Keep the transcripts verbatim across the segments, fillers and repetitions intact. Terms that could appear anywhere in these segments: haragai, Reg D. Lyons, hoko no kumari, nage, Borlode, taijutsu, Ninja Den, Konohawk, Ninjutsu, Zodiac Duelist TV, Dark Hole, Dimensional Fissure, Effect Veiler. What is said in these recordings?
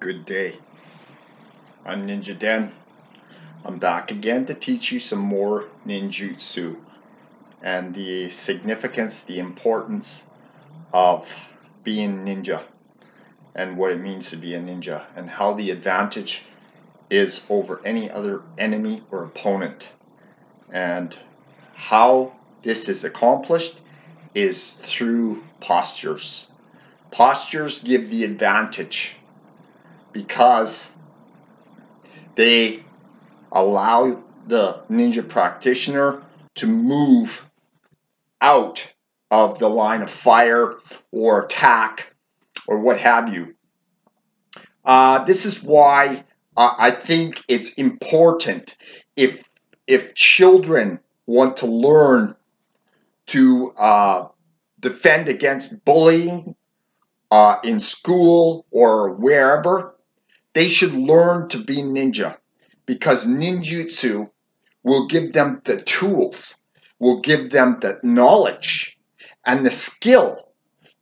Good day. I'm Ninja Den. I'm back again to teach you some more ninjutsu and the significance, the importance of being ninja and what it means to be a ninja and how the advantage is over any other enemy or opponent, and how this is accomplished is through postures. Postures give the advantage because they allow the ninja practitioner to move out of the line of fire or attack or what have you. Uh, this is why uh, I think it's important if, if children want to learn to uh, defend against bullying uh, in school or wherever, they should learn to be ninja, because ninjutsu will give them the tools, will give them the knowledge and the skill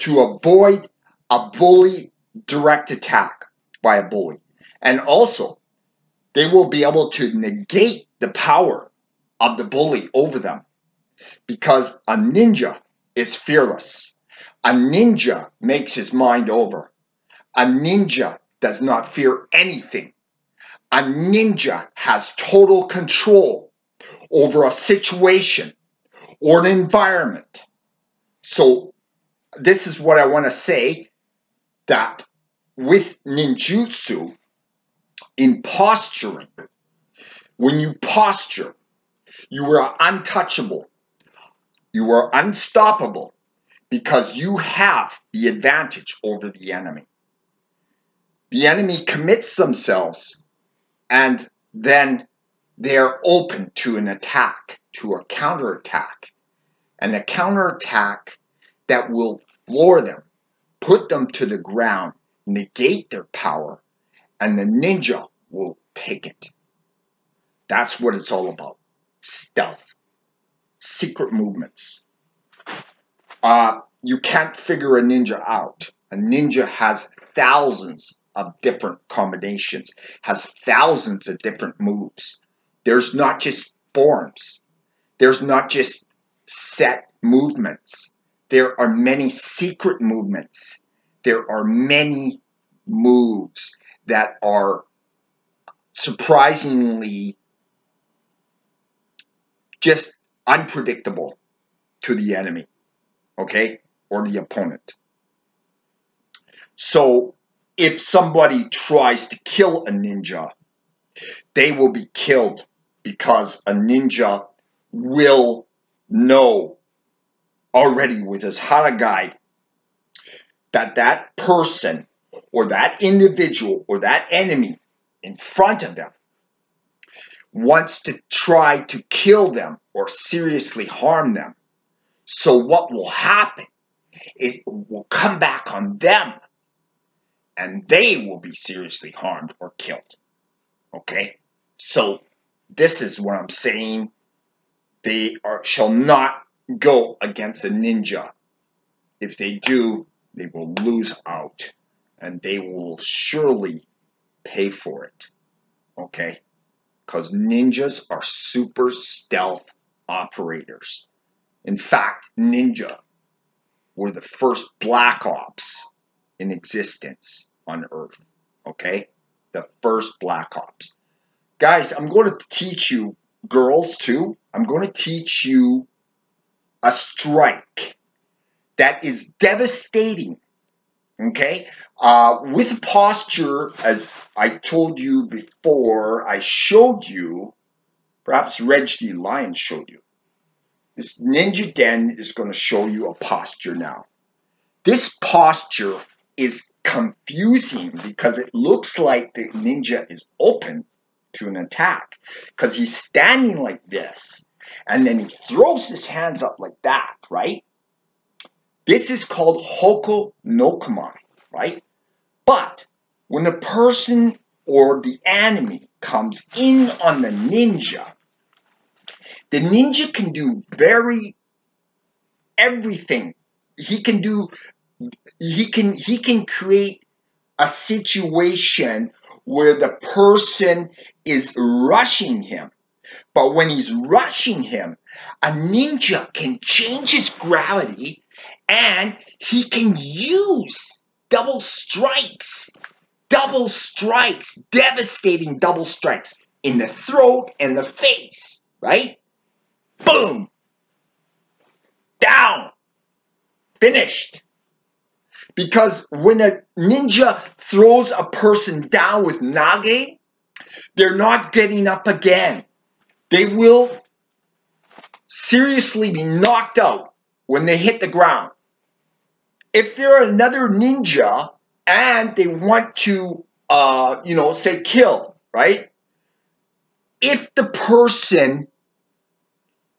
to avoid a bully direct attack by a bully. And also, they will be able to negate the power of the bully over them, because a ninja is fearless. A ninja makes his mind over. A ninja does not fear anything. A ninja has total control over a situation or an environment. So this is what I want to say, that with ninjutsu, in posturing, when you posture, you are untouchable. You are unstoppable because you have the advantage over the enemy. The enemy commits themselves, and then they're open to an attack, to a counterattack. And a counterattack that will floor them, put them to the ground, negate their power, and the ninja will take it. That's what it's all about. Stealth. Secret movements. Uh, you can't figure a ninja out. A ninja has thousands of different combinations, has thousands of different moves. There's not just forms. There's not just set movements. There are many secret movements. There are many moves that are surprisingly just unpredictable to the enemy, okay, or the opponent. So if somebody tries to kill a ninja, they will be killed, because a ninja will know already with his haragai that that person or that individual or that enemy in front of them wants to try to kill them or seriously harm them. So what will happen is it will come back on them, and they will be seriously harmed or killed. Okay? So this is what I'm saying. They are, shall not go against a ninja. If they do, they will lose out, and they will surely pay for it. Okay? Because ninjas are super stealth operators. In fact, ninja were the first black ops in existence on Earth, okay? The first black ops. Guys, I'm going to teach you, girls too, I'm going to teach you a strike that is devastating, okay? Uh, with posture, as I told you before, I showed you, perhaps Reg D. Lyons showed you. This Ninja Den is going to show you a posture now. This posture is confusing because it looks like the ninja is open to an attack, because he's standing like this and then he throws his hands up like that, right? This is called hoko no kumari, right? But when a person or the enemy comes in on the ninja, the ninja can do very everything. He can do He can he can create a situation where the person is rushing him. But when he's rushing him, a ninja can change his gravity and he can use double strikes, double strikes, devastating double strikes in the throat and the face, right? Boom. Down. Finished. Because when a ninja throws a person down with nage, they're not getting up again. They will seriously be knocked out when they hit the ground. If they're another ninja and they want to, uh, you know, say kill, right? If the person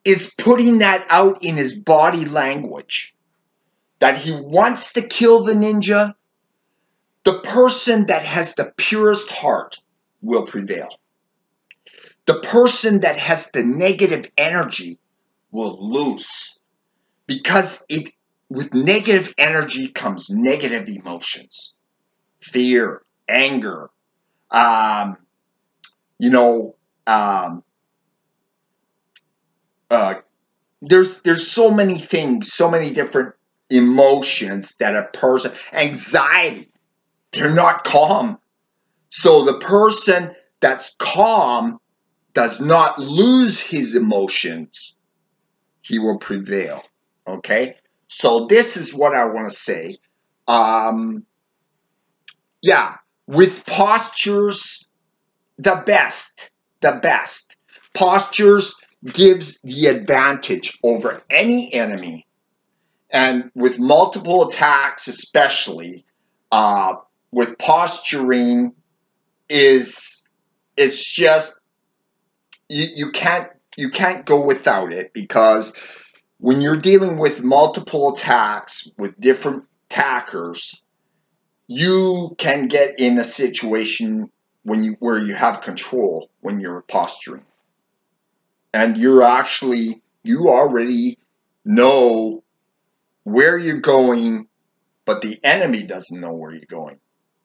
is putting that out in his body language, that he wants to kill the ninja, the person that has the purest heart will prevail. The person that has the negative energy will lose, because it, with negative energy comes negative emotions, fear, anger, um, you know, um, uh, there's, there's so many things, so many different emotions that a person, anxiety, they're not calm. So the person that's calm does not lose his emotions. He will prevail. Okay? So this is what I want to say. Um, yeah. With postures, the best, the best. Postures gives the advantage over any enemy. And with multiple attacks, especially, uh, with posturing, is it's just you, you can't you can't go without it, because when you're dealing with multiple attacks with different attackers, you can get in a situation when you where you have control when you're posturing, and you're actually you already know where you're going, but the enemy doesn't know where you're going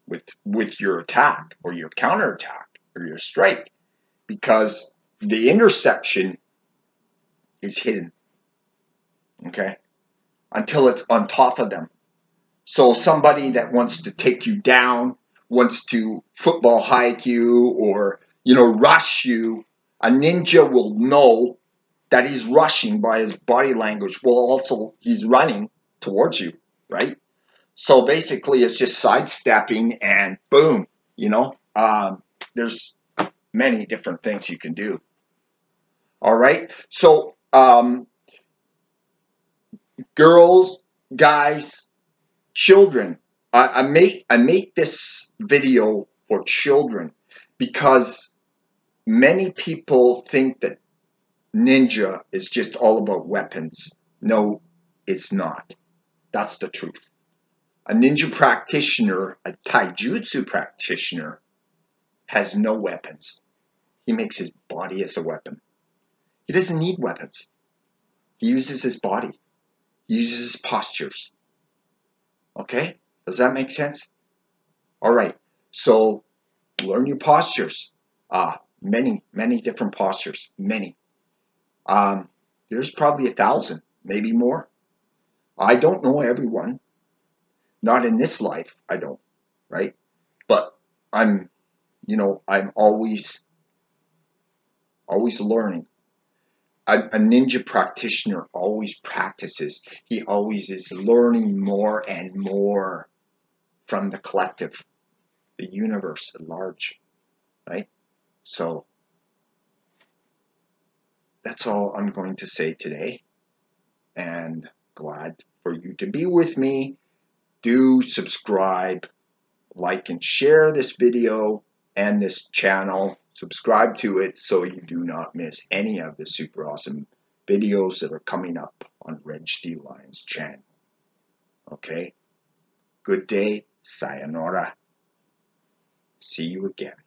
with with your attack or your counterattack or your strike, because the interception is hidden, okay, until it's on top of them. So somebody that wants to take you down, wants to football hike you or, you know, rush you, a ninja will know that he's rushing by his body language. Well, also, he's running towards you, right? So basically, it's just sidestepping and boom, you know? Um, there's many different things you can do. All right? So, um, girls, guys, children. I, I, make, I make this video for children because many people think that ninja is just all about weapons. No, it's not. That's the truth. A ninja practitioner, a taijutsu practitioner, has no weapons. He makes his body as a weapon. He doesn't need weapons. He uses his body. He uses his postures. Okay? Does that make sense? All right. So, learn your postures. Ah, many, many different postures. Many. Um, there's probably a thousand, maybe more. I don't know everyone. Not in this life, I don't, right? But I'm, you know, I'm always, always learning. A, a ninja practitioner always practices. He always is learning more and more from the collective, the universe at large, right? So, that's all I'm going to say today, and glad for you to be with me. Do subscribe, like and share this video and this channel. Subscribe to it so you do not miss any of the super awesome videos that are coming up on Reg D. Lyons' channel. Okay? Good day. Sayonara. See you again.